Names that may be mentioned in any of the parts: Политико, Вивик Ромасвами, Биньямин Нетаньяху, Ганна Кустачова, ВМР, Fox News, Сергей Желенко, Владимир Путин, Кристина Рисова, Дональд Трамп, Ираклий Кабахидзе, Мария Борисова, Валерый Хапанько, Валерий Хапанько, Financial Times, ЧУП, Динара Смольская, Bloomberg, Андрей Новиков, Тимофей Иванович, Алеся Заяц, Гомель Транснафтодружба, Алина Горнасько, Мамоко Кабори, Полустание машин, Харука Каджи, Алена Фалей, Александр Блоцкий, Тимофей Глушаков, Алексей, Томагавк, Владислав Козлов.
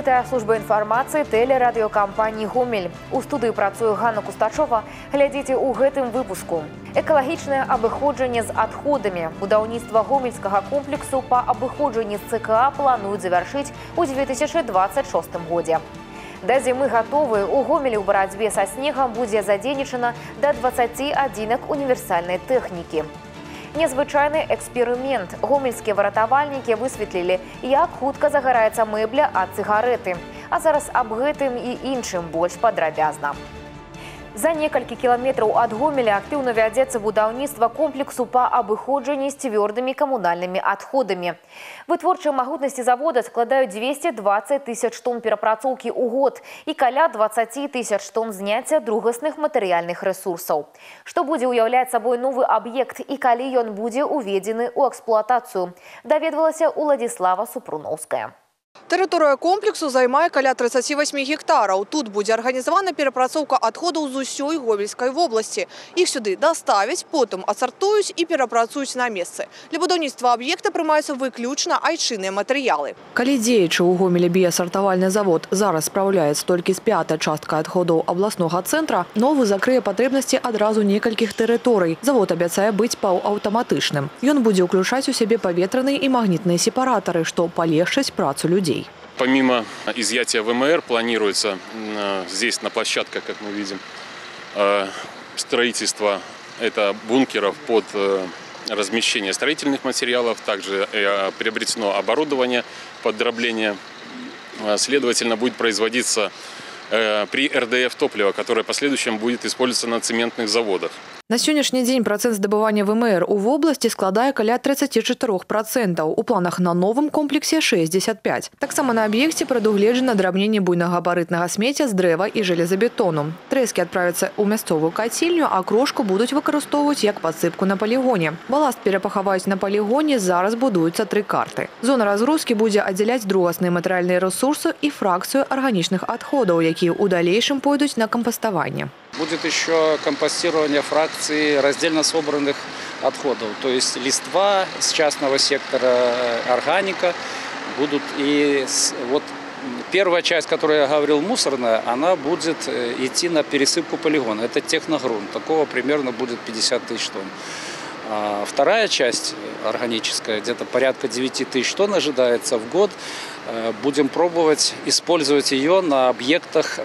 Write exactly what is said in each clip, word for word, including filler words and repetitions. Гэта служба інфармацыі тэлерадыёкампаніі «Гомель». У студыі працуе Ганна Кустачова. Глядзіце ў гэтым выпуску. Экалагічнае абыходжанне з адходамі. Будаўніцтва гомельскага комплексу па абыходжанні з ЦКА плануюць завяршыць у две тысячи двадцать шестом годзе. Да зімы гатовы, у Гомелі ў барацьбе са снегам будзе задзейнічана да двадцати адзінак універсальнай тэхнікі. Незвычайны эксперимент. Гомельскія выратавальнікі высветлілі, як хутка загараецца мэбля ад цыгарэты. А зараз аб гэтым і іншым больш падрабязна. За некалькі километров от Гомеля активно ведется будаўніцтва комплексу по обыходжанні с твердыми коммунальными отходами. Вытворчыя магутности завода складают двести двадцать тысяч тонн перапрацоўкі у год и каля двадцати тысяч тонн снятия другасных материальных ресурсов. Что будет уявлять собой новый объект и калі ён будет уведены у эксплуатацию, доведалася у Владислава Супруновская. Тэрыторыя комплексу займае каля тридцати восьми гектараў. Тут будзе арганізавана перапрацоўка адходаў з усёй Гомельскай вобласці. Іх сюды даставяць, потым адсартуюць і перапрацуюць на месцы. Для будаўніцтва аб'екта прымаюцца выключна айчынныя матэрыялы. Калі дзеючы ў Гомелі біясартавальны завод зараз спраўляецца толькі з пятай часткай адходаў абласнога цэнтра, новы закрые патрэбнасці адразу некалькіх тэрыторый. Завод абяцае быць паўаўтаматычным. Ён будзе ўключаць у сябе паветраныя і магнітныя сепаратары, што палегчыць працу людзей. Помимо изъятия ВМР планируется здесь на площадках, как мы видим, строительство это бункеров под размещение строительных материалов, также приобретено оборудование под дробление. Следовательно, будет производиться при РДФ топлива, которое в последующем будет использоваться на цементных заводах. На сегодняшний день процент добывания ВМР у в области складая каля тридцати четырёх процентов, у планах на новом комплексе шестьдесят пять процентов. Так само на объекте предугледжено дробнение буйногабаритного сметя с древа и железобетону. Трески отправятся у местовую котельню, а крошку будут выкористовывать как подсыпку на полигоне. Балласт перепаховать на полигоне, зараз будуются три карты. Зона разгрузки будет отделять другасные материальные ресурсы и фракцию органичных отходов, которые у дальнейшем пойдут на компостование. Будет еще компостирование фракции раздельно собранных отходов, то есть листва с частного сектора, органика будут и вот первая часть, которую я говорил, мусорная, она будет идти на пересыпку полигона. Это техногрунт, такого примерно будет пятьдесят тысяч тонн. А вторая часть органическая, где-то порядка девяти тысяч тонн ожидается в год. Будем пробовать использовать ее на объектах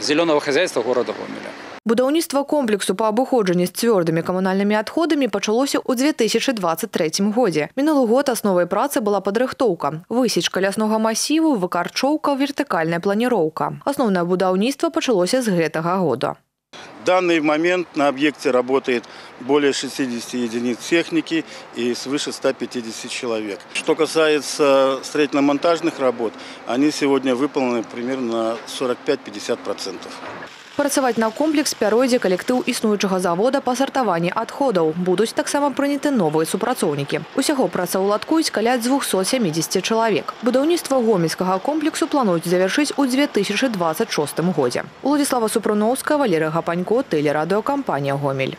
зеленого хозяйства города Гомеля. Будаўніцтва комплексу по абыходжанні с твердыми коммунальными отходами пачалося ў две тысячи двадцать третьем годзе. Мінулы год основой працы была падрыхтоўка, высечка ляснога массиву, выкарчоўка, вертикальная планіроўка. Основное будаўніцтва пачалося с гэтага года. В данный момент на объекте работает более шестидесяти единиц техники и свыше ста пятидесяти человек. Что касается строительно-монтажных работ, они сегодня выполнены примерно на сорок пять — пятьдесят процентов. Працаваць на комплекс пяройдзе калектыў існуючага завода па сартаванні адходаў. Будуць таксама прыняты новыя супрацоўнікі. Усяго працаўладкуюць каля двухсот сямідзесяці чалавек. Будаўніцтва гомельскага комплексу плануюць завяршыць у две тысячи двадцать шестом годзе. Уладзіслава Супруновская, Валерый Хапанько, тэлерадыёкампанія «Гомель».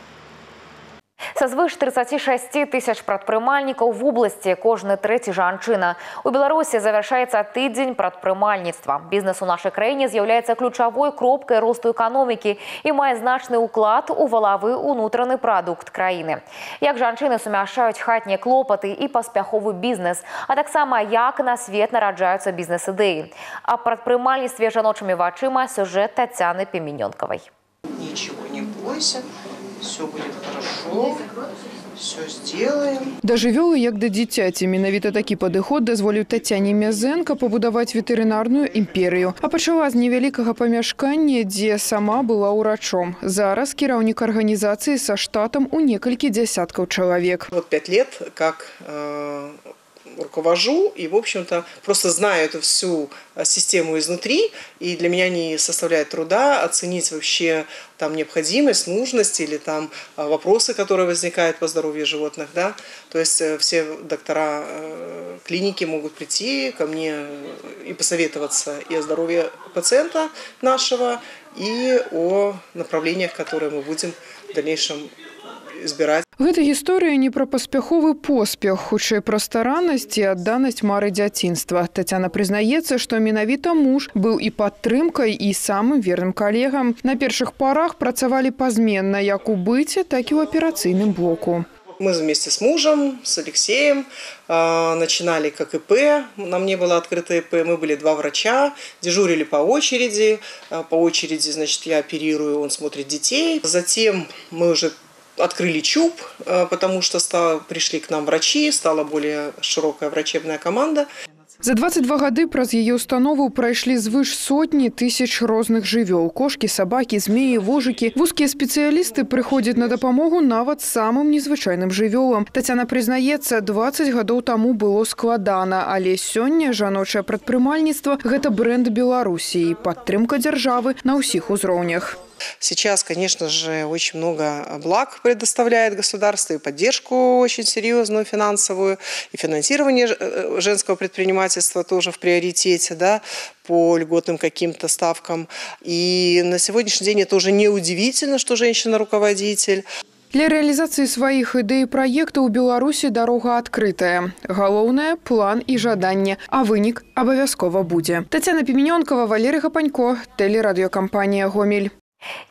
Са звыш тридцати шести тысяч прадпрымальнікаў в области, кожны трэці жанчына. У Беларусі завяршаецца тыдзень прадпрымальніцтва. Бізнес у нашай краіне з'яўляецца ключавой кропкай росту эканомікі і мае значны ўклад у валавы ўнутраны прадукт краіны. Як жанчыны сумяшаюць хатнія клопаты і паспяховы бізнес, а таксама як на свет нараджаюцца бізнес-ідэі. О прадпрымальніцтве жаночымі вачыма сюжэт Татьяны Пимененковой. Ничего не бойся. Все будет хорошо, все сделаем. Да жывёлы, як да дзіцяці. Менавіта такі падыход дазволіў Татьяне Мезенко пабудаваць ветэрынарную імперію. А пачала з невялікага памяшкання, дзе сама была ўрачом. Зараз кіраўнік арганізацыі со штатом у некалькі десятков человек. Вот пять лет как э, руковожу и, в общем-то, просто знаю эту всю систему изнутри, и для меня не составляет труда оценить вообще там необходимость, нужность или там вопросы, которые возникают по здоровью животных, да, то есть все доктора клиники могут прийти ко мне и посоветоваться и о здоровье пациента нашего, и о направлениях, которые мы будем в дальнейшем избирать. Гэта гісторыя не пра паспяховы поспех, хутчэй пра стараннасць і адданасць мары дзяцінства. Татяна прызнаецца, што менавіта муж быў і падтрымкай, і самым верным калегам. На першых парах працавалі пазменна як у быце, так і ў аперацыйным блоку. Мы вместе с мужем, с Алексеем начинали как и пэ, на мне было открыто и пэ, мы были два врача, дежурили по очереди, по очереди, значит, я оперирую, он смотрит детей. Затем мы уже открыли ЧУП, потому что пришли к нам врачи, стала более широкая врачебная команда. За двадцать два гады праз яе установу прайшлі звыш сотні тысяч розных жывёл. Кошкі, сабакі, змеі, вожыкі. Вузкія спецыялісты прыходзяць на дапамогу нават самым незвычайным жывёлам. Татяна прызнаецца, двадцать гадоў таму было складана, але сёння жаночае прадпрымальніцтва – гэта брэнд Беларусі і падтрымка дзяржавы на ўсіх узроўнях. Сейчас, конечно же, очень много благ предоставляет государство и поддержку очень серьезную финансовую, и финансирование женского предпринимательства тоже в приоритете, да, по льготным каким-то ставкам. И на сегодняшний день это уже неудивительно, что женщина руководитель. Для реализации своих идей и проектов у Беларуси дорога открытая. Головное – план и жадание, а выник обовязково будет. Татьяна Пимененкова, Валерий Хапанько, телерадиокомпания «Гомель».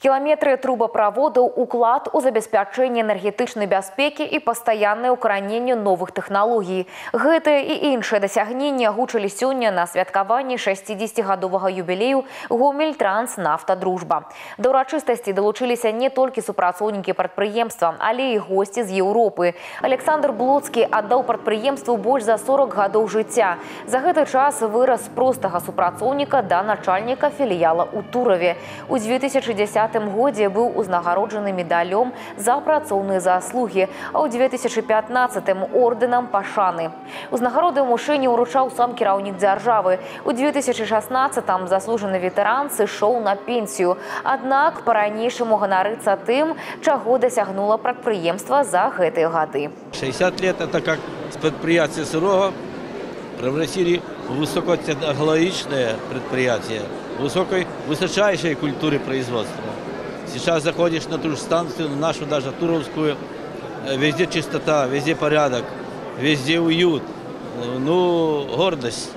Километры трубопроводов – уклад у забеспячэнні энергетычной бяспекі и постоянное укоранение новых технологий. Гэтые и иншие досягнения агучылі сегодня на святкаванні шэсцідзесяцігадовага юбилею «Гомель Транснафтодружба». До урочистости долучились не только супрацоўнікі прадпрыемства, але и гости из Европы. Александр Блоцкий отдал прадпрыемству больше за сорок годов життя. За этот час вырос простого супрацоўніка до начальника филиала у Турове. У две тысячи десятым годзе был узнагароджаны медалём за працоўныя заслуги, а у две тысячи пятнадцатым орденом пашаны. Узнагароды мужчыне уручаў сам кіраўнік дзяржавы. У две тысячи шестнадцатым заслужаны ветеран сышоў на пенсию. Однако по-ранейшему гонорыцца тым, чаго дасягнула прадпрыемства за гэтыя гады. шестьдесят лет это как с предприятия сырого превратили в высокотехнологичное предприятие. Высокой, высочайшей культуры производства. Сейчас заходишь на ту же станцию, на нашу даже Туровскую, везде чистота, везде порядок, везде уют, ну, гордость.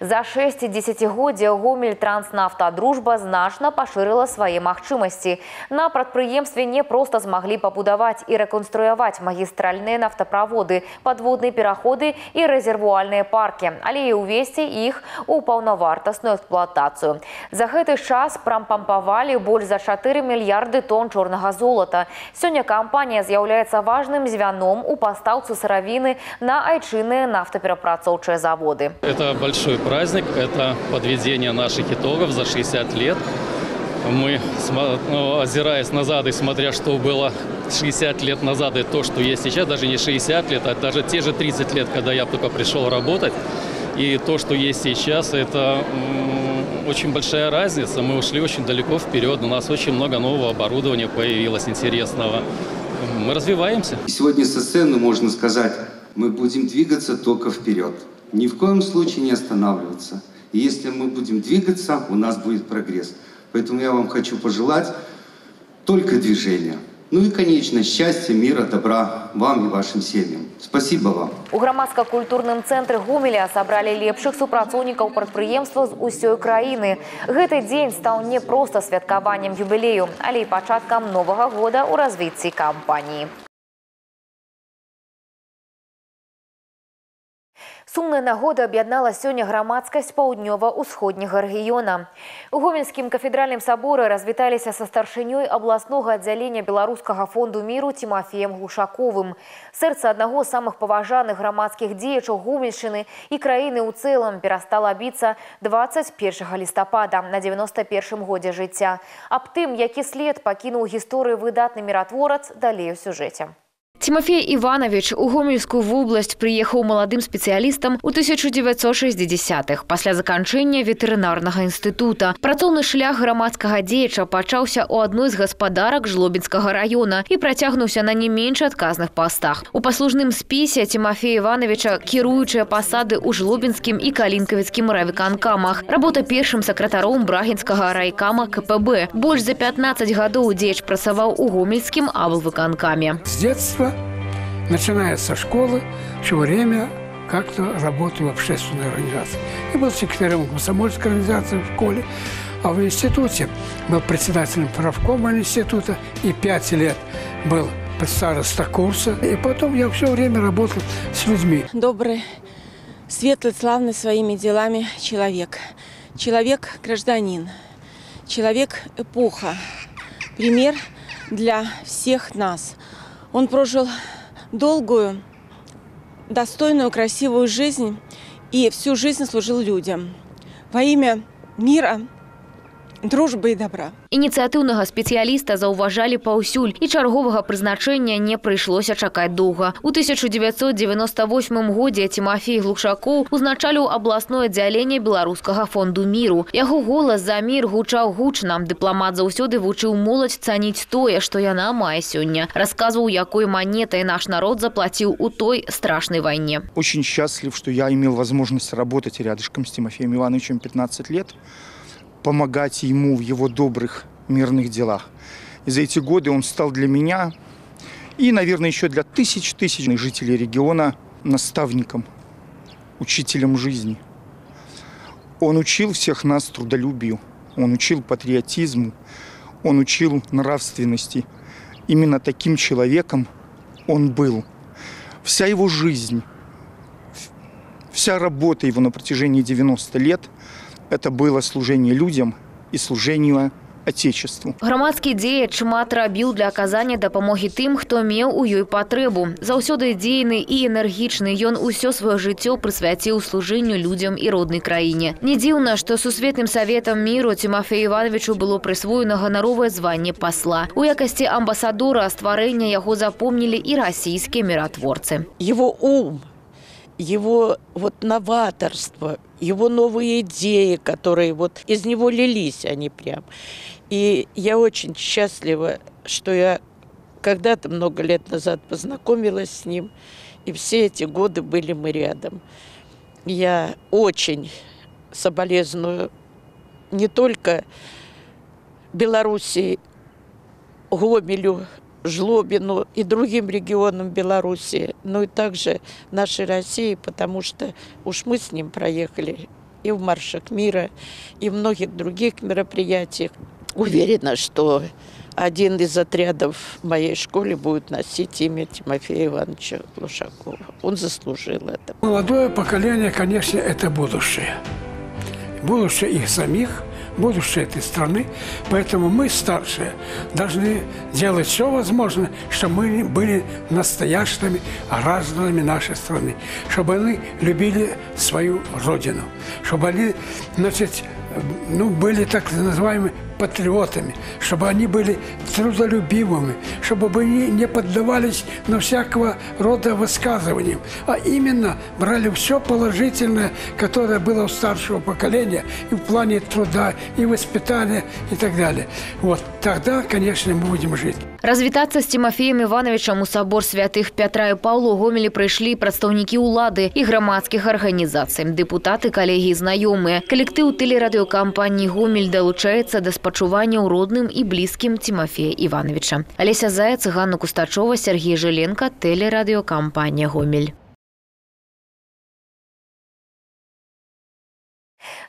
За шесть десятигодия Гомель Транснафтодружба значно поширила свои махчимости. На прадпрыемстве не просто смогли побудовать и реконструировать магистральные нафтопроводы, подводные переходы и резервуальные парки, але и увести их у полновартостную эксплуатацию. За этот час промпомповали больше за четыре миллиарды тонн черного золота. Сегодня компания является важным звеном у поставки сыровины на айчинные нафтоперапрацоўчыя заводы. Это большой праздник, это подведение наших итогов за шестьдесят лет. Мы, озираясь назад и смотря, что было шестьдесят лет назад и то, что есть сейчас, даже не шестьдесят лет, а даже те же тридцать лет, когда я только пришел работать, и то, что есть сейчас, это очень большая разница. Мы ушли очень далеко вперед, у нас очень много нового оборудования появилось интересного. Мы развиваемся. Сегодня со сцены можно сказать, мы будем двигаться только вперед. Ни в коем случае не останавливаться. И если мы будем двигаться, у нас будет прогресс. Поэтому я вам хочу пожелать только движения. Ну и, конечно, счастья, мира, добра вам и вашим семьям. Спасибо вам. У громадско-культурным центры Гомеля собрали лепших супрацоўнікаў прадпрыемства з усёй краіны. Гэты день стал не просто святкаваннем юбилею, але и пачаткам нового года у развитии компании. Сумная нагода об'яднала сегодня громадскость паўднёва-ўсходняга рэгіёна. У Гомельскім кафедральным соборы развіталіся со старшынёй областного отделения Белорусского фонду миру Тимофеем Глушаковым. Сэрца одного з самых паважаных громадских дзеячаў Гомельшчыны и краіны ў цэлым перастала біцца двадцать первого лістапада на девяносто первом годзе жыцця. Аб тым, які след пакінуў гісторыю выдатны міратворац, далей у сюжэце. Тимофей Иванович у Гомельскую область приехаў маладым спецыялістам у тысяча девятьсот шестидесятых пасля заканчэння ветэрынарнага інстытута. Працоўны шлях грамадскага дзеяча пачаўся ў адной з гаспадарак Жлобінскага раёна і працягнуўся на не менш адказных пастах. У паслужным спісе Тимофея Ивановича кіруючыя пасады ў Жлобінскім і Калінкавіцкім райвыканкамах. Работа першым сакратаром Брагінскага райкама ка пэ бэ. Больш за пятнаццаць гадоў дзеяч працаваў у Гомельскім аблвыканкаме. С детства, начиная со школы, все время как-то работал в общественной организации. И был секретарем комсомольской организации в школе, а в институте был председателем правкома института и пять лет был староста курса. И потом я все время работал с людьми. Добрый, светлый, славный своими делами человек. Человек-гражданин. Человек-эпоха. Пример для всех нас. Он прожил долгую, достойную, красивую жизнь и всю жизнь служил людям во имя мира, дружбы и добра. Ініцыятыўнага спецыяліста заўважалі паўсюль, і чарговага прызначэння не прыйшлося чакаць доўга. У тысяча девятьсот девяносто восьмым годзе Тимофей Глушаков узначаліў абласное аддзяленне Беларускага фонду міру. Яго голас за мір гучаў гучна. Дыпламат заўсёды вучыў моладзь цаніць тое, што яна мае сёння. Расказваў, якой манетай наш народ заплатіў у той страшной войне. Очень счастлив, что я имел возможность работать рядышком с Тимофеем Ивановичем пятнадцать лет, помогать ему в его добрых мирных делах. И за эти годы он стал для меня и, наверное, еще для тысяч-тысяч жителей региона наставником, учителем жизни. Он учил всех нас трудолюбию, он учил патриотизму, он учил нравственности. Именно таким человеком он был. Вся его жизнь, вся работа его на протяжении девяноста лет – это было служение людям и служение Отечеству. Громадский деяч шмат рабіў для оказания допомоги тым, кто меў у ёй потребу. Заўсёды дзейны и энергичный, ён усё свое житё прысвяціў служению людям и родной краине. Не дивно, что сусветным советом миру Тимофею Ивановичу было присвоено гоноровое звание посла. У якости амбассадора створения его запомнили и российские миротворцы. Его ум, его вот новаторство, его новые идеи, которые вот из него лились, они прям. И я очень счастлива, что я когда-то много лет назад познакомилась с ним, и все эти годы были мы рядом. Я очень соболезную не только Беларуси, Гомелю, Жлобину и другим регионам Беларуси, но и также нашей России, потому что уж мы с ним проехали и в маршах мира, и в многих других мероприятиях. Уверена, что один из отрядов в моей школе будет носить имя Тимофея Ивановича Глушакова. Он заслужил это. Молодое поколение, конечно, это будущее. Будущее их самих, будущее этой страны. Поэтому мы, старшие, должны делать все возможное, чтобы мы были настоящими гражданами нашей страны, чтобы они любили свою родину, чтобы они, значит, ну, были так называемыми патриотами, чтобы они были трудолюбивыми, чтобы они не поддавались на всякого рода высказываниям, а именно брали все положительное, которое было у старшего поколения и в плане труда, и воспитания, и так далее. Вот тогда, конечно, мы будем жить. Развитаться с Тимофеем Ивановичем у собор святых Петра и Павла Гомелі пришли представники улады и громадских организаций, депутаты, коллеги и знакомые. Коллектив телерадиокомпании «Гомель» долучается до спачування родным и близким Тимофея Ивановича. Алеся Заяц, Ганна Кустачова, Сергей Желенко, телерадиокомпания «Гомель».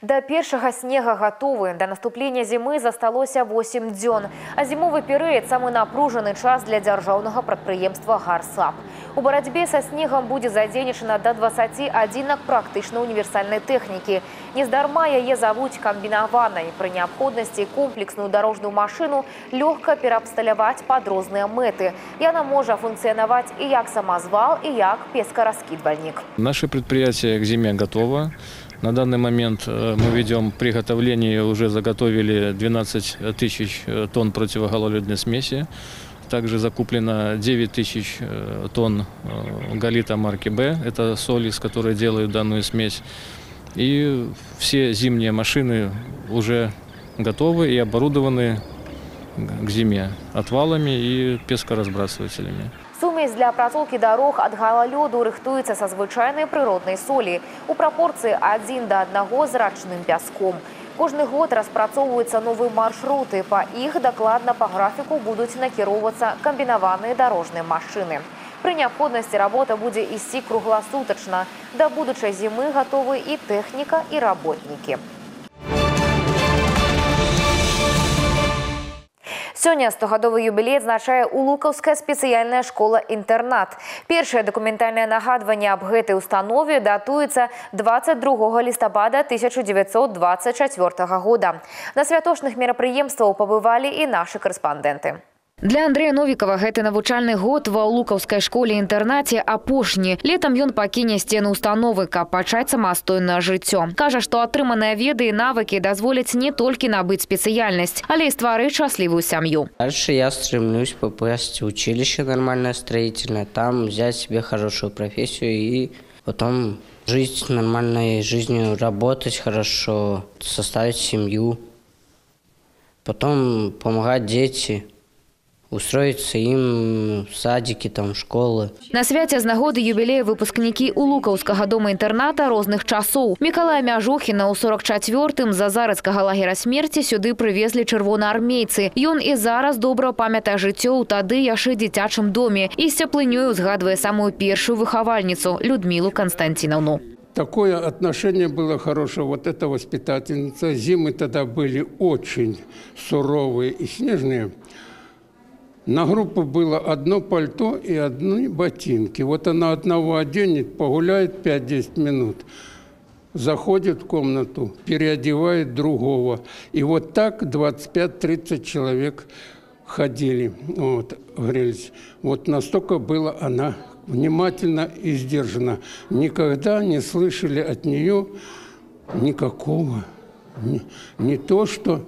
До першага снега готовы. До наступления зимы засталося восемь дзён. А зимовый период – самый напруженный час для державного предприемства «Гарсап». У борьбе со снегом будет задейнічана до двадцати адзінак практично универсальной техники. Нездарма ее зовут комбинованной. При необходимости комплексную дорожную машину легко переобсталявать под разные мэты. И она может функционовать и как самозвал, и как пескораскидывальник. Наше предприятие к зиме готово. На данный момент мы ведем приготовление, уже заготовили двенадцать тысяч тонн противогололедной смеси. Также закуплено девять тысяч тонн галита марки «Б». Это соль, из которой делают данную смесь. И все зимние машины уже готовы и оборудованы к зиме отвалами и пескоразбрасывателями. Сумесь для протолки дорог от галалёду рыхтуецца са звычайнай природной соли у пропорции один до одного с рачным пяском. Каждый год распрацоўваюцца новые маршруты. По их докладно по графику будут накіроўвацца комбинованные дорожные машины. При необходимости работа будет идти круглосуточно. До будущей зимы готовы и техника, и работники. Сегодня стогадовый юбилей отзначает Улуковская специальная школа-интернат. Первое документальное нагадывание об этой установе датуется двадцать другого листопада тысяча девятьсот двадцать четвёртого года. На святочных мероприемствах побывали и наши корреспонденты. Для Андрея Новикова гэты навучальный год во Улуковской школе-интернате апошні. Летом ён покине стены установы, каб пачаць самастойнае жыццё. Кажа, что атрыманыя веды и навыки дозволят не только набыть специальность, але и стварыць счастливую семью. Дальше я стремлюсь попасть в училище нормальное строительное, там взять себе хорошую профессию и потом жить нормальной жизнью, работать хорошо, составить семью, потом помогать детям. Устроиться им в садики, там, школы. На святе с нагоды юбилея выпускники Улуковского дома-интерната разных часов. Николая Мяжухина у сорок четвёртым зазарецкого лагеря смерти сюды привезли червоноармейцы. И он и зараз добро памятает житё у тады яши дитячем доме. И с теплынёю сгадывая самую первую выховальницу Людмилу Константиновну. Такое отношение было хорошее. Вот эта воспитательница. Зимы тогда были очень суровые и снежные. На группу было одно пальто и одни ботинки. Вот она одного оденет, погуляет пять-десять минут, заходит в комнату, переодевает другого. И вот так двадцать пять-тридцать человек ходили, вот, грелись. Вот настолько была она внимательна и сдержана. Никогда не слышали от нее никакого, не, не то что...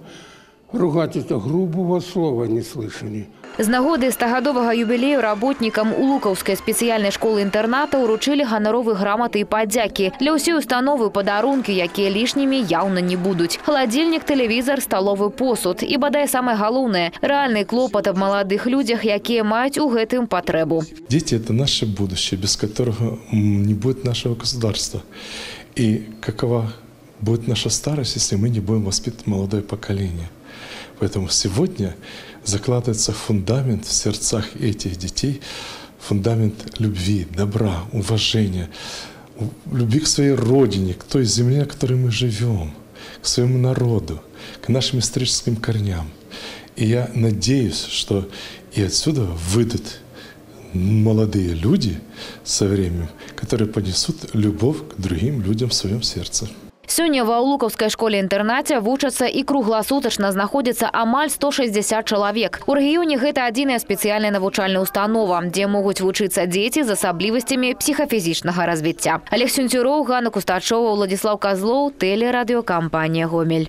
Ругать это грубого слова не слышали. С нагоды стагадового юбилея работникам Улуковской специальной школы-интерната уручили гоноровые грамоты и подяки. Для всей установы подарунки, якія лишними явно не будут. Холодильник, телевизор, столовый посуд. И, бодай, самое главное, реальный клопот об молодых людях, якія мают у гэтым потребу. Дети – это наше будущее, без которого не будет нашего государства. И какова будет наша старость, если мы не будем воспитывать молодое поколение? Поэтому сегодня закладывается фундамент в сердцах этих детей, фундамент любви, добра, уважения, любви к своей родине, к той земле, на которой мы живем, к своему народу, к нашим историческим корням. И я надеюсь, что и отсюда выйдут молодые люди со временем, которые понесут любовь к другим людям в своем сердце. Сегодня во Улуковской школе-интернате вучатся и круглосуточно находится амаль сто шестьдесят человек. У регионе это одна специальная научальная установа, где могут учиться дети с особливостями психофизического развития. Алексей Сюнцюров, Ганна Кустачова, Владислав Козлов, телерадиокомпания «Гомель».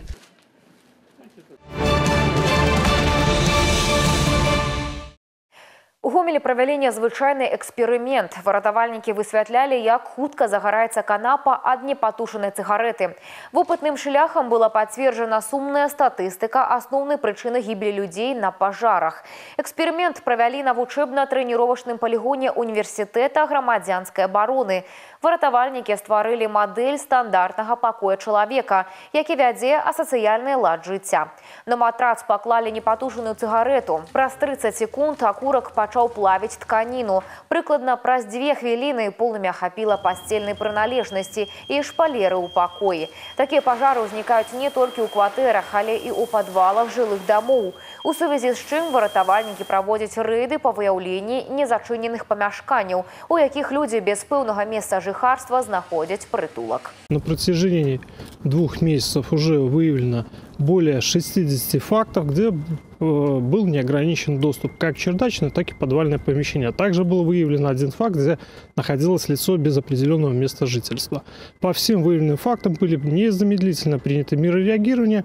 У Гомелі провели незвычайный эксперимент. Выратавальники высвятляли, как хутка загорается канапа от непотушенной цигареты. Опытным шляхом была подтверждена сумная статистика основной причины гибели людей на пожарах. Эксперимент провели на учебно-тренировочном полигоне университета громадянской обороны. Выратавальники створили модель стандартного покоя человека, який ведет асоциальный лад життя. На матрац поклали непотушенную цигарету. Про тридцать секунд окурок почти плавить тканину. Прикладно праз две хвилины полными охапила постельной принадлежности и шпалеры у покои. Такие пожары возникают не только у квартирах, але и у подвалах жилых домов. У связи с чем выратавальники проводят рейды по выявлению незачиненных помешканий, у яких люди без певного места жихарства находят притулок. На протяжении двух месяцев уже выявлено более шестидесяти фактов, где был неограничен доступ как чердачное, так и подвальное помещение. Также был выявлен один факт, где находилось лицо без определенного места жительства. По всем выявленным фактам были незамедлительно приняты меры реагирования,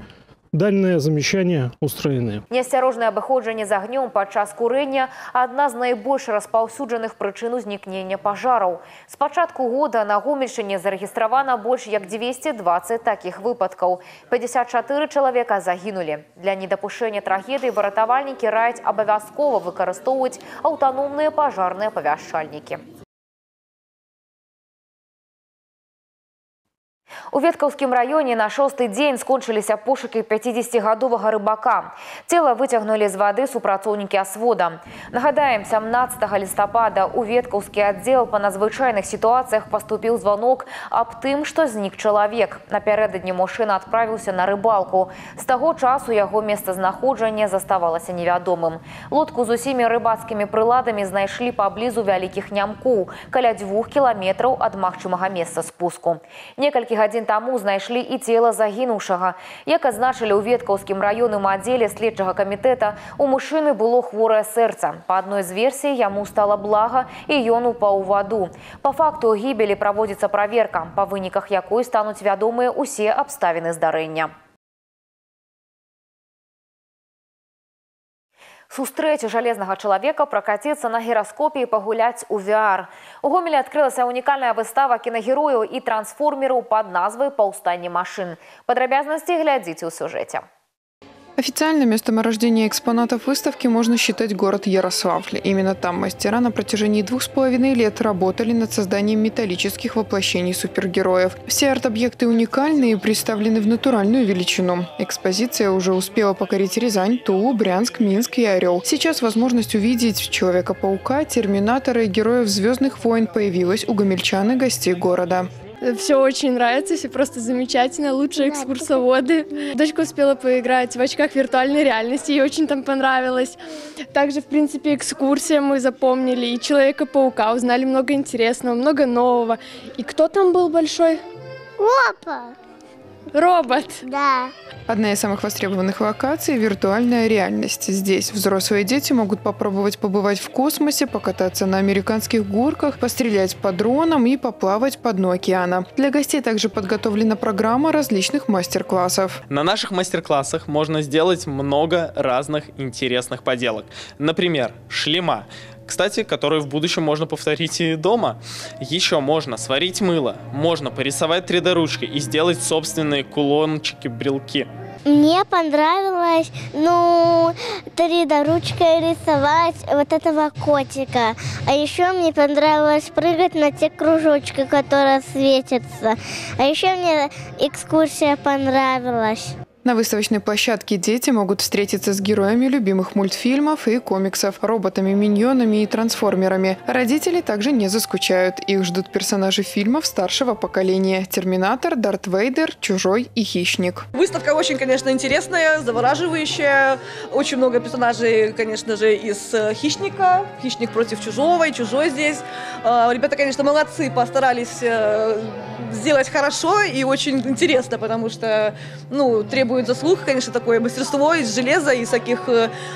данное замещание устроены. Неосторожное обыходжение за огнем подчас курения – одна из наибольших распаўсюджаных причин возникновения пожаров. С початку года на Гомельщине зарегистрировано больше как двести двадцать таких выпадков. пятьдесят четыре человека загинули. Для недопущения трагедии выратовальники раят обовязково выкористовывать автономные пожарные оповящальники. У Ветковском районе на шестой день скончились пошуки пятидзесятигадового рыбака. Тело выцягнули из воды супрацоўнікі асвода. Нагадаем, сямнаццатага лістапада у Ветковский отдел по надзвычайных ситуациях поступил звонок об тем, что зник человек. Напярэдадні мужчына отправился на рыбалку. С того часу его местонахождение заставалось невядомым. Лодку с усими рыбацкими приладами знайшли поблизу Вялікіх Нямкоў, каля двух километров от магчымага места спуску. Некалькі гадзін тому знайшли и тело загинувшего. Как означали у Ветковском районном отделе следчего комитета, у мужчины было хворое сердце. По одной из версий, ему стало благо, и он упал в воду. По факту гибели проводится проверка, по выниках якой станут ведомые все обставины здарэння. Сустрэча «Железного человека» прокатиться на гироскопе и погулять у ви ар. У Гомеля открылась уникальная выстава киногероев и трансформеров под названием «Полустание машин». Подробности глядите в сюжете. Официально местом рождения экспонатов выставки можно считать город Ярославль. Именно там мастера на протяжении двух с половиной лет работали над созданием металлических воплощений супергероев. Все арт-объекты уникальны и представлены в натуральную величину. Экспозиция уже успела покорить Рязань, Тулу, Брянск, Минск и Орел. Сейчас возможность увидеть Человека-паука, Терминатора и героев «Звездных войн» появилась у гомельчан и гостей города. Все очень нравится, все просто замечательно, лучшие экскурсоводы. Дочка успела поиграть в очках виртуальной реальности, ей очень там понравилось. Также, в принципе, экскурсия мы запомнили, и Человека-паука, узнали много интересного, много нового. И кто там был большой? Опа! Робот! Да. Одна из самых востребованных локаций – виртуальная реальность. Здесь взрослые дети могут попробовать побывать в космосе, покататься на американских горках, пострелять по дронам и поплавать по дну океана. Для гостей также подготовлена программа различных мастер-классов. На наших мастер-классах можно сделать много разных интересных поделок. Например, шлема. Кстати, которую в будущем можно повторить и дома. Еще можно сварить мыло, можно порисовать три дэ ручкой и сделать собственные кулончики-брелки. Мне понравилось, ну, три дэ ручкой рисовать вот этого котика. А еще мне понравилось прыгать на те кружочки, которые светятся. А еще мне экскурсия понравилась. На выставочной площадке дети могут встретиться с героями любимых мультфильмов и комиксов, роботами, миньонами и трансформерами. Родители также не заскучают. Их ждут персонажи фильмов старшего поколения – «Терминатор», «Дарт Вейдер», «Чужой» и «Хищник». Выставка очень, конечно, интересная, завораживающая. Очень много персонажей, конечно же, из «Хищника». «Хищник против чужого» и «Чужой» здесь. Ребята, конечно, молодцы, постарались сделать хорошо и очень интересно, потому что, ну, требует Будет заслуг, конечно, такое мастерство из железа, из всяких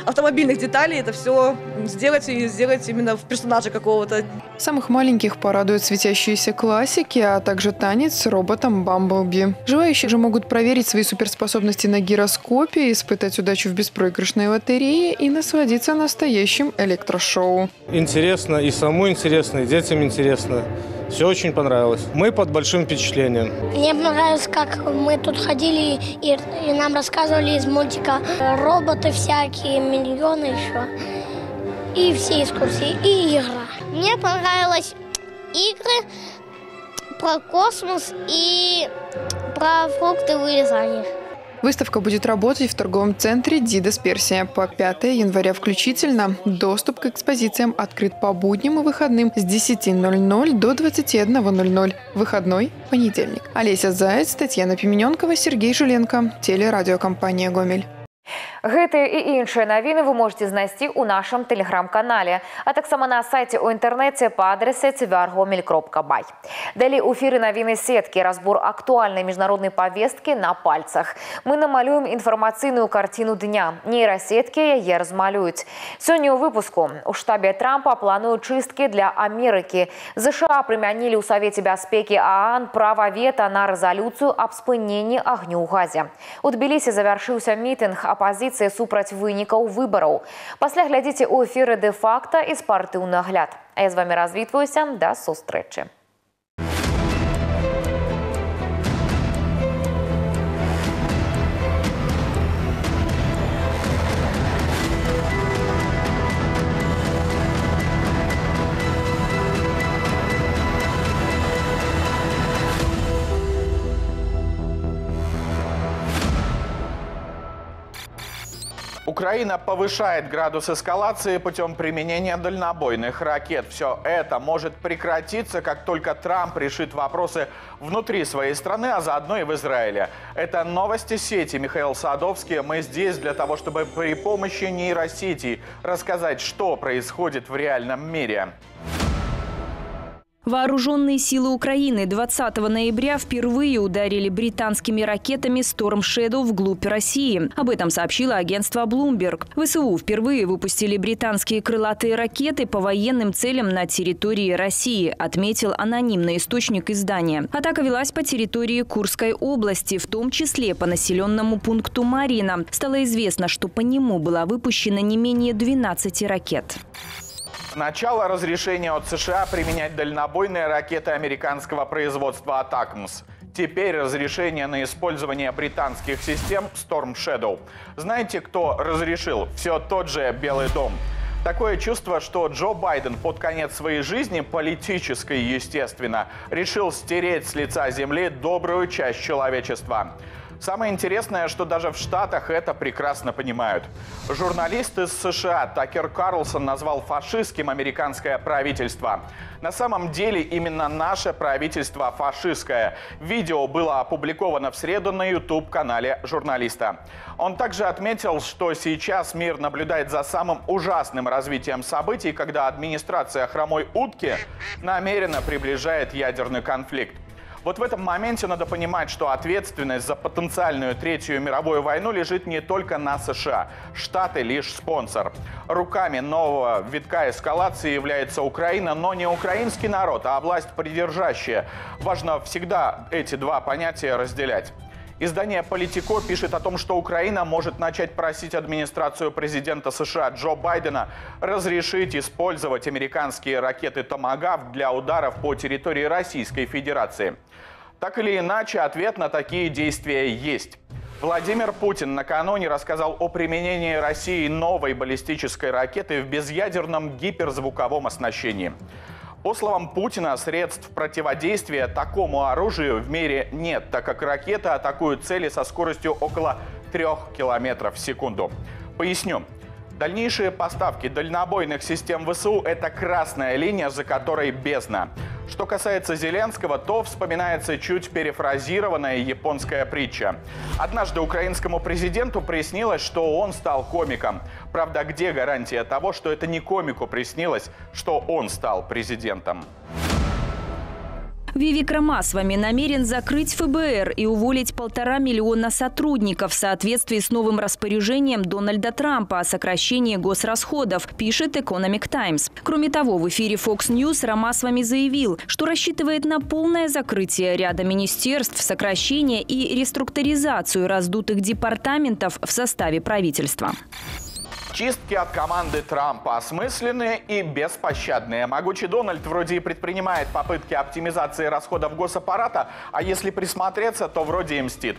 автомобильных деталей. Это все сделать и сделать именно в персонаже какого-то. Самых маленьких порадуют светящиеся классики, а также танец с роботом Бамблби. Желающие же могут проверить свои суперспособности на гироскопе, испытать удачу в беспроигрышной лотерее и насладиться настоящим электрошоу. Интересно, и саму интересно, и детям интересно. Все очень понравилось. Мы под большим впечатлением. Мне понравилось, как мы тут ходили и, и нам рассказывали из мультика роботы всякие, миньоны еще. И все экскурсии, и игра. Мне понравились игры про космос и про фрукты вырезания. Выставка будет работать в торговом центре «Дидас Персия» по пятое января включительно. Доступ к экспозициям открыт по будням и выходным с десяти ноль-ноль до двадцати одного ноль-ноль. Выходной – понедельник. Алеся Заяц, Татьяна Пимененкова, Сергей Желенко. Телерадиокомпания «Гомель». Гэтыя і іншыя навіны вы можете знайсці ў нашым тэлеграм-канале, а таксама на сайце ў інтэрнэце па адрэсе ти ви ар джи о эм и эл точка бай. Далей у эфіры навіны сеткі, разбор актуальнай міжнароднай павесткі на пальцах. Мы намалюем інфармацыйную карціну дня. Нейрасеткі яе размалююць. Сёння ў выпуску. У штабе Трампа плануюць чысткі для Амерыкі. зэ ша а прымянілі ў Савеце бяспекі а а эн права вета на рэзалюцыю аб спыненні агню ў газе. У Тбілісі завяршыўся мітынг апазіцыі супраць вынікаў выбараў. Пасля глядзіце ў эфіры дэ-факта і спартыўны агляд. А я з вамі развітваюся. Да сустрэчы. Украина повышает градус эскалации путем применения дальнобойных ракет. Все это может прекратиться, как только Трамп решит вопросы внутри своей страны, а заодно и в Израиле. Это новости сети. Михаил Садовский. Мы здесь для того, чтобы при помощи нейросетей рассказать, что происходит в реальном мире. Вооруженные силы Украины двадцатого ноября впервые ударили британскими ракетами Storm Shadow вглубь России. Об этом сообщило агентство Bloomberg. вэ эс у впервые выпустили британские крылатые ракеты по военным целям на территории России, отметил анонимный источник издания. Атака велась по территории Курской области, в том числе по населенному пункту Марьино. Стало известно, что по нему было выпущено не менее двенадцати ракет. Начало разрешения от сэ ша а применять дальнобойные ракеты американского производства «Атакмс». Теперь разрешение на использование британских систем «Storm Shadow». Знаете, кто разрешил? Все тот же Белый дом. Такое чувство, что Джо Байден под конец своей жизни, политической, естественно, решил стереть с лица земли добрую часть человечества. Самое интересное, что даже в Штатах это прекрасно понимают. Журналист из сэ ша а Такер Карлсон назвал фашистским американское правительство. На самом деле именно наше правительство фашистское. Видео было опубликовано в среду на ютуб-канале журналиста. Он также отметил, что сейчас мир наблюдает за самым ужасным развитием событий, когда администрация хромой утки намеренно приближает ядерный конфликт. Вот в этом моменте надо понимать, что ответственность за потенциальную Третью мировую войну лежит не только на сэ ша а. Штаты лишь спонсор. Руками нового витка эскалации является Украина, но не украинский народ, а власть придержащая. Важно всегда эти два понятия разделять. Издание «Политико» пишет о том, что Украина может начать просить администрацию президента сэ ша а Джо Байдена разрешить использовать американские ракеты «Томагавк» для ударов по территории Российской Федерации. Так или иначе, ответ на такие действия есть. Владимир Путин накануне рассказал о применении России новой баллистической ракеты в безъядерном гиперзвуковом оснащении. По словам Путина, средств противодействия такому оружию в мире нет, так как ракеты атакуют цели со скоростью около трёх километров в секунду. Поясню. Дальнейшие поставки дальнобойных систем вэ эс у – это красная линия, за которой бездна. Что касается Зеленского, то вспоминается чуть перефразированная японская притча. Однажды украинскому президенту приснилось, что он стал комиком. Правда, где гарантия того, что это не комику приснилось, что он стал президентом? Вивик Ромасвами намерен закрыть эф бэ эр и уволить полтора миллиона сотрудников в соответствии с новым распоряжением Дональда Трампа о сокращении госрасходов, пишет Economic Times. Кроме того, в эфире Fox News Ромасвами заявил, что рассчитывает на полное закрытие ряда министерств, сокращение и реструктуризацию раздутых департаментов в составе правительства. Чистки от команды Трампа осмысленные и беспощадные. Могучий Дональд вроде и предпринимает попытки оптимизации расходов госаппарата, а если присмотреться, то вроде и мстит.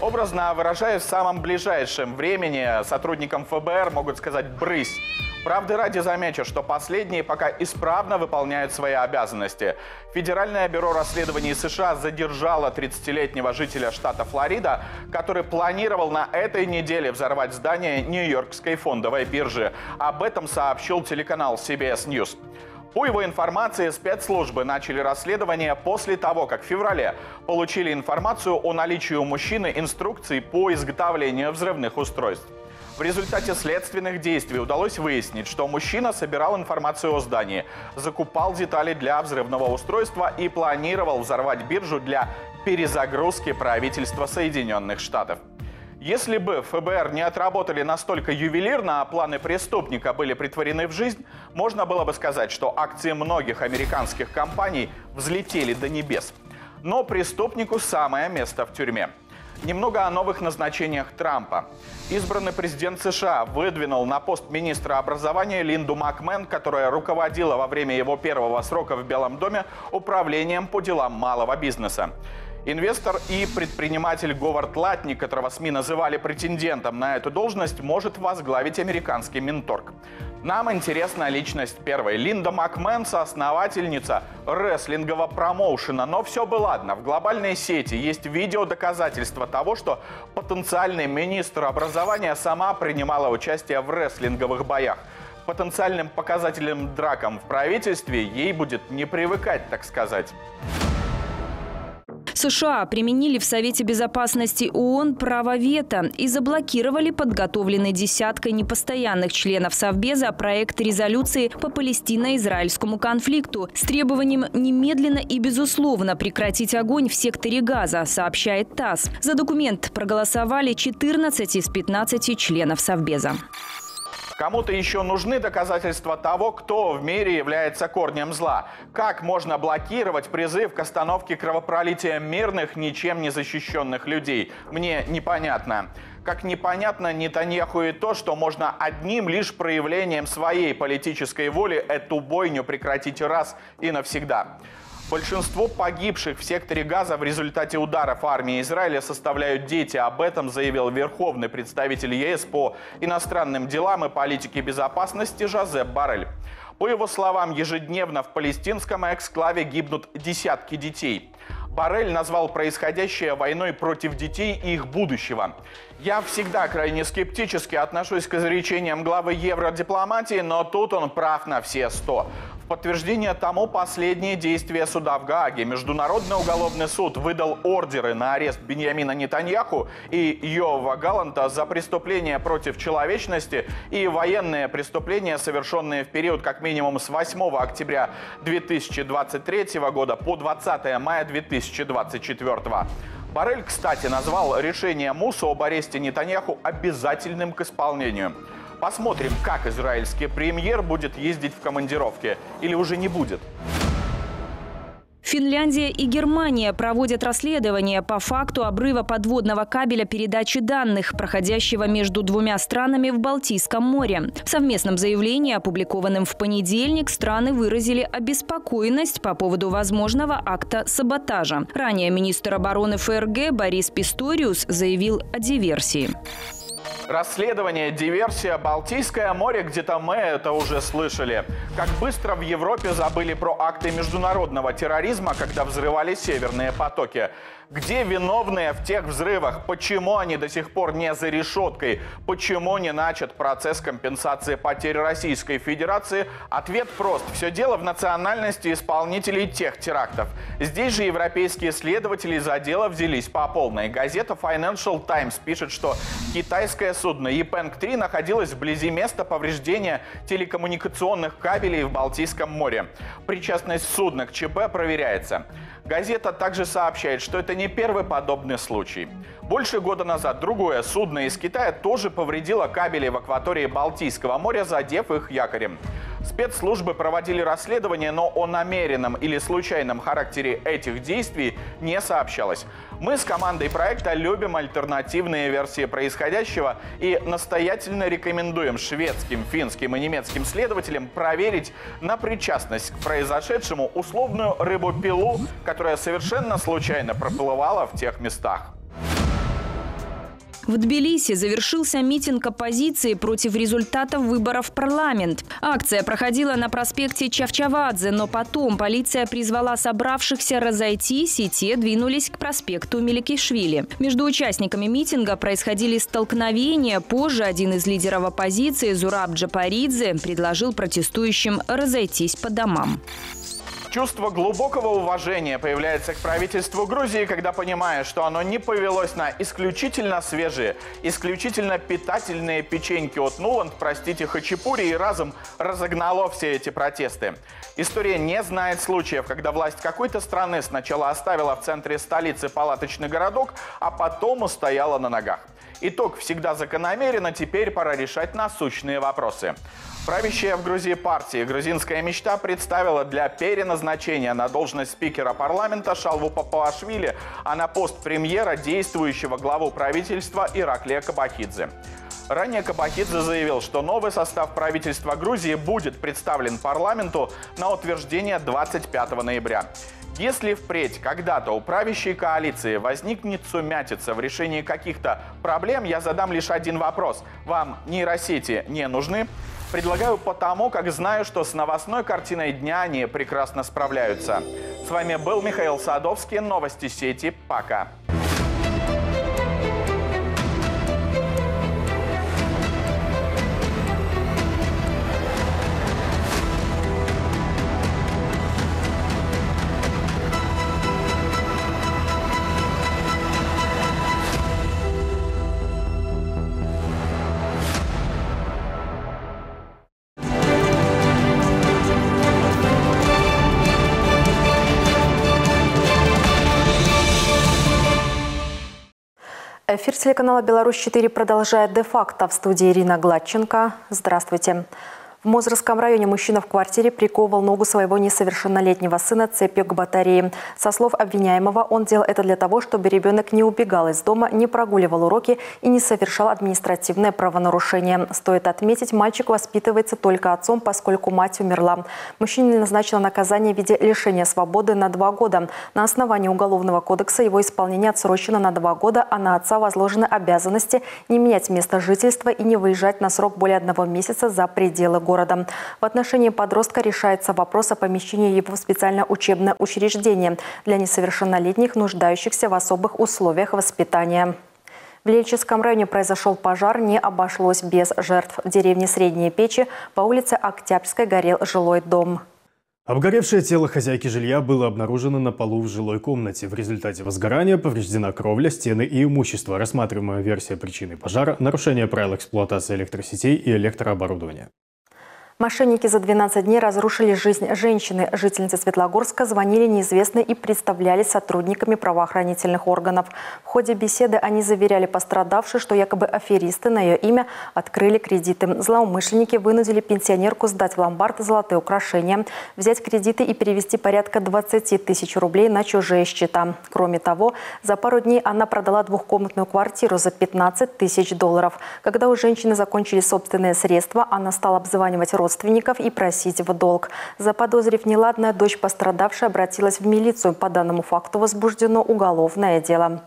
Образно выражаясь, в самом ближайшем времени сотрудникам эф бэ эр могут сказать «брысь». Правды ради замечу, что последние пока исправно выполняют свои обязанности. Федеральное бюро расследований сэ ша а задержало тридцатилетнего жителя штата Флорида, который планировал на этой неделе взорвать здание Нью-Йоркской фондовой биржи. Об этом сообщил телеканал си би эс Ньюс. По его информации, спецслужбы начали расследование после того, как в феврале получили информацию о наличии у мужчины инструкций по изготовлению взрывных устройств. В результате следственных действий удалось выяснить, что мужчина собирал информацию о здании, закупал детали для взрывного устройства и планировал взорвать биржу для перезагрузки правительства Соединенных Штатов. Если бы ФБР не отработали настолько ювелирно, а планы преступника были притворены в жизнь, можно было бы сказать, что акции многих американских компаний взлетели до небес. Но преступнику самое место в тюрьме. Немного о новых назначениях Трампа. Избранный президент США выдвинул на пост министра образования Линду Макмен, которая руководила во время его первого срока в Белом доме управлением по делам малого бизнеса. Инвестор и предприниматель Говард Латник, которого СМИ называли претендентом на эту должность, может возглавить американский Минторг. Нам интересна личность первой. Линда Макмен – соосновательница рестлингового промоушена. Но все бы ладно. В глобальной сети есть видео доказательства того, что потенциальный министр образования сама принимала участие в рестлинговых боях. Потенциальным показателем дракам в правительстве ей будет не привыкать, так сказать. США применили в Совете Безопасности ООН право вето и заблокировали подготовленный десяткой непостоянных членов Совбеза проект резолюции по палестино-израильскому конфликту с требованием немедленно и безусловно прекратить огонь в секторе Газа, сообщает ТАСС. За документ проголосовали четырнадцать из пятнадцати членов Совбеза. Кому-то еще нужны доказательства того, кто в мире является корнем зла. Как можно блокировать призыв к остановке кровопролития мирных, ничем не защищенных людей? Мне непонятно. Как непонятно Нетаньяху и то, что можно одним лишь проявлением своей политической воли эту бойню прекратить раз и навсегда. Большинство погибших в секторе Газа в результате ударов армии Израиля составляют дети. Об этом заявил верховный представитель ЕС по иностранным делам и политике безопасности Жозеп Боррель. По его словам, ежедневно в палестинском эксклаве гибнут десятки детей. Боррель назвал происходящее войной против детей и их будущего. Я всегда крайне скептически отношусь к изречениям главы евродипломатии, но тут он прав на все сто. В подтверждение тому последние действия суда в Гааге. Международный уголовный суд выдал ордеры на арест Биньямина Нетаньяху и Йоава Галанта за преступления против человечности и военные преступления, совершенные в период как минимум с восьмого октября две тысячи двадцать третьего года по двадцатое мая две тысячи двадцать четвёртого. Боррель, кстати, назвал решение Мусу об аресте Нетаньяху обязательным к исполнению. Посмотрим, как израильский премьер будет ездить в командировке. Или уже не будет. Финляндия и Германия проводят расследование по факту обрыва подводного кабеля передачи данных, проходящего между двумя странами в Балтийском море. В совместном заявлении, опубликованном в понедельник, страны выразили обеспокоенность по поводу возможного акта саботажа. Ранее министр обороны ФРГ Борис Писториус заявил о диверсии. Расследование, диверсия, Балтийское море, где-то мы это уже слышали. Как быстро в Европе забыли про акты международного терроризма, когда взрывали северные потоки. Где виновные в тех взрывах? Почему они до сих пор не за решеткой? Почему не начат процесс компенсации потерь Российской Федерации? Ответ прост. Все дело в национальности исполнителей тех терактов. Здесь же европейские следователи за дело взялись по полной. Газета Financial Times пишет, что китайская судно «Япэнг-три» находилось вблизи места повреждения телекоммуникационных кабелей в Балтийском море. Причастность судна к ЧП проверяется. Газета также сообщает, что это не первый подобный случай. Больше года назад другое судно из Китая тоже повредило кабели в акватории Балтийского моря, задев их якорем. Спецслужбы проводили расследование, но о намеренном или случайном характере этих действий не сообщалось. Мы с командой проекта любим альтернативные версии происходящего и настоятельно рекомендуем шведским, финским и немецким следователям проверить на причастность к произошедшему условную рыбу-пилу, которая совершенно случайно проплывала в тех местах. В Тбилиси завершился митинг оппозиции против результатов выборов в парламент. Акция проходила на проспекте Чавчавадзе, но потом полиция призвала собравшихся разойтись, и те двинулись к проспекту Меликишвили. Между участниками митинга происходили столкновения. Позже один из лидеров оппозиции, Зураб Джапаридзе, предложил протестующим разойтись по домам. Чувство глубокого уважения появляется к правительству Грузии, когда понимаешь, что оно не повелось на исключительно свежие, исключительно питательные печеньки от Нуланд, простите, хачапури, и разом разогнало все эти протесты. История не знает случаев, когда власть какой-то страны сначала оставила в центре столицы палаточный городок, а потом устояла на ногах. Итог всегда закономерен, теперь пора решать насущные вопросы. Правящая в Грузии партия «Грузинская мечта» представила для переназначения на должность спикера парламента Шалву Папуашвили, а на пост премьера действующего главу правительства Ираклия Кабахидзе. Ранее Кабахидзе заявил, что новый состав правительства Грузии будет представлен парламенту на утверждение двадцать пятого ноября. Если впредь когда-то у правящей коалиции возникнет сумятица в решении каких-то проблем, я задам лишь один вопрос. Вам нейросети не нужны? Предлагаю потому, как знаю, что с новостной картиной дня они прекрасно справляются. С вами был Михаил Садовский. Новости сети. Пока. Эфир телеканала «Беларусь-четыре» продолжает де-факто. В студии Ирина Гладченко. Здравствуйте. В Мозырском районе мужчина в квартире приковал ногу своего несовершеннолетнего сына цепью к батарее. Со слов обвиняемого, он делал это для того, чтобы ребенок не убегал из дома, не прогуливал уроки и не совершал административное правонарушение. Стоит отметить, мальчик воспитывается только отцом, поскольку мать умерла. Мужчине назначено наказание в виде лишения свободы на два года. На основании Уголовного кодекса его исполнение отсрочено на два года, а на отца возложены обязанности не менять место жительства и не выезжать на срок более одного месяца за пределы города. В отношении подростка решается вопрос о помещении его в специальное учебное учреждение для несовершеннолетних, нуждающихся в особых условиях воспитания. В Лельческом районе произошел пожар, не обошлось без жертв. В деревне Средние Печи по улице Октябрьской горел жилой дом. Обгоревшее тело хозяйки жилья было обнаружено на полу в жилой комнате. В результате возгорания повреждена кровля, стены и имущество. Рассматриваемая версия причины пожара – нарушение правил эксплуатации электросетей и электрооборудования. Мошенники за двенадцать дней разрушили жизнь женщины. Жительницы Светлогорска звонили неизвестные и представлялись сотрудниками правоохранительных органов. В ходе беседы они заверяли пострадавшей, что якобы аферисты на ее имя открыли кредиты. Злоумышленники вынудили пенсионерку сдать в ломбард золотые украшения, взять кредиты и перевести порядка двадцати тысяч рублей на чужие счета. Кроме того, за пару дней она продала двухкомнатную квартиру за пятнадцать тысяч долларов. Когда у женщины закончились собственные средства, она стала обзванивать родственников. родственников и просить в долг. Заподозрив неладное, дочь пострадавшей обратилась в милицию. По данному факту возбуждено уголовное дело.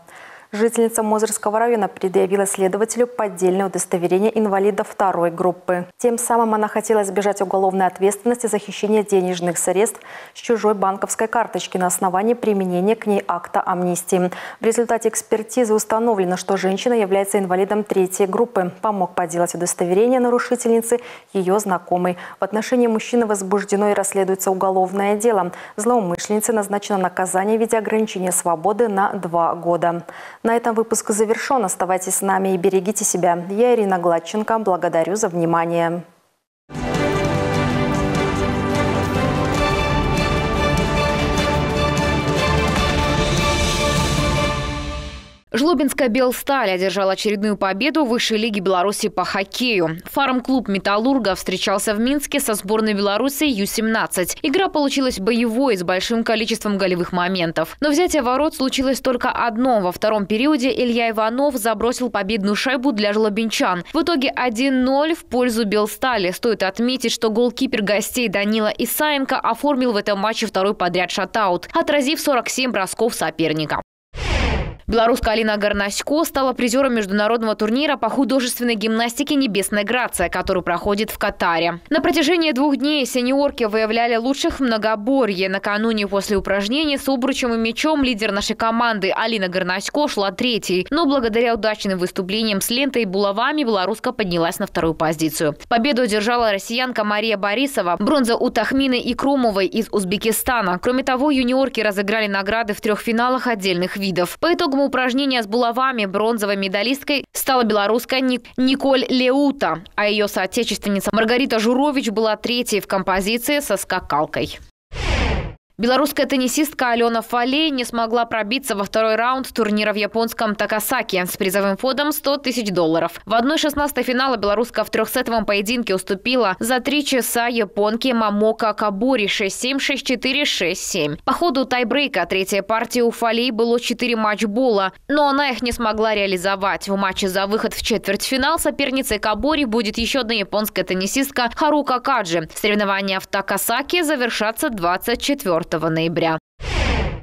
Жительница Мозырского района предъявила следователю поддельное удостоверение инвалида второй группы. Тем самым она хотела избежать уголовной ответственности за хищение денежных средств с чужой банковской карточки на основании применения к ней акта амнистии. В результате экспертизы установлено, что женщина является инвалидом третьей группы. Помог подделать удостоверение нарушительницы ее знакомый. В отношении мужчины возбуждено и расследуется уголовное дело. Злоумышленнице назначено наказание в виде ограничения свободы на два года. На этом выпуск завершен. Оставайтесь с нами и берегите себя. Я, Ирина Гладченко, благодарю за внимание. Жлобинская «Белсталь» одержала очередную победу в высшей лиге Беларуси по хоккею. Фарм-клуб «Металлурга» встречался в Минске со сборной Беларуси Ю семнадцать. Игра получилась боевой, с большим количеством голевых моментов. Но взятие ворот случилось только одно. Во втором периоде Илья Иванов забросил победную шайбу для жлобинчан. В итоге один ноль в пользу «Белстали». Стоит отметить, что голкипер гостей Данила Исаенко оформил в этом матче второй подряд шатаут, отразив сорок семь бросков соперника. Беларуска Алина Горнасько стала призером международного турнира по художественной гимнастике «Небесная грация», который проходит в Катаре. На протяжении двух дней сеньорки выявляли лучших в многоборье. Накануне после упражнений с обручем и мячом лидер нашей команды Алина Горнасько шла третьей. Но благодаря удачным выступлениям с лентой и булавами беларуска поднялась на вторую позицию. Победу одержала россиянка Мария Борисова, бронза у Тахмины Икромовой из Узбекистана. Кроме того, юниорки разыграли награды в трех финалах отдельных видов. По итогам упражнения с булавами бронзовой медалисткой стала белоруска Ник... Николь Леута, а ее соотечественница Маргарита Журович была третьей в композиции со скакалкой. Белорусская теннисистка Алена Фалей не смогла пробиться во второй раунд турнира в японском Такасаки с призовым фондом сто тысяч долларов. В одной шестнадцатой финала белоруска в трехсетовом поединке уступила за три часа японке Мамоко Кабори шесть-семь, шесть-четыре, шесть-семь. По ходу тайбрейка третья партия у Фалей было четыре матчбола, но она их не смогла реализовать. В матче за выход в четвертьфинал соперницей Кабори будет еще одна японская теннисистка Харука Каджи. Соревнования в Такасаки завершатся двадцать четвёртого ноября.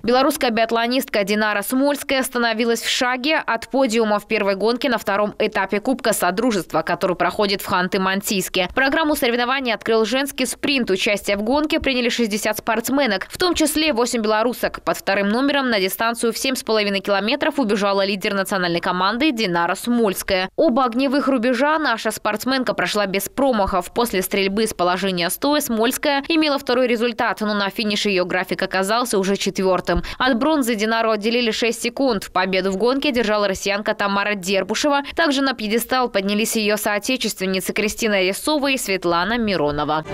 Белорусская биатлонистка Динара Смольская остановилась в шаге от подиума в первой гонке на втором этапе Кубка Содружества, который проходит в Ханты-Мансийске. Программу соревнований открыл женский спринт. Участие в гонке приняли шестьдесят спортсменок, в том числе восемь белорусок. Под вторым номером на дистанцию в семь с половиной километров убежала лидер национальной команды Динара Смольская. Оба огневых рубежа наша спортсменка прошла без промахов. После стрельбы с положения стоя Смольская имела второй результат, но на финише ее график оказался уже четвертым. От бронзы Динару отделили шесть секунд. Победу в гонке держала россиянка Тамара Дербушева. Также на пьедестал поднялись ее соотечественницы Кристина Рисова и Светлана Миронова.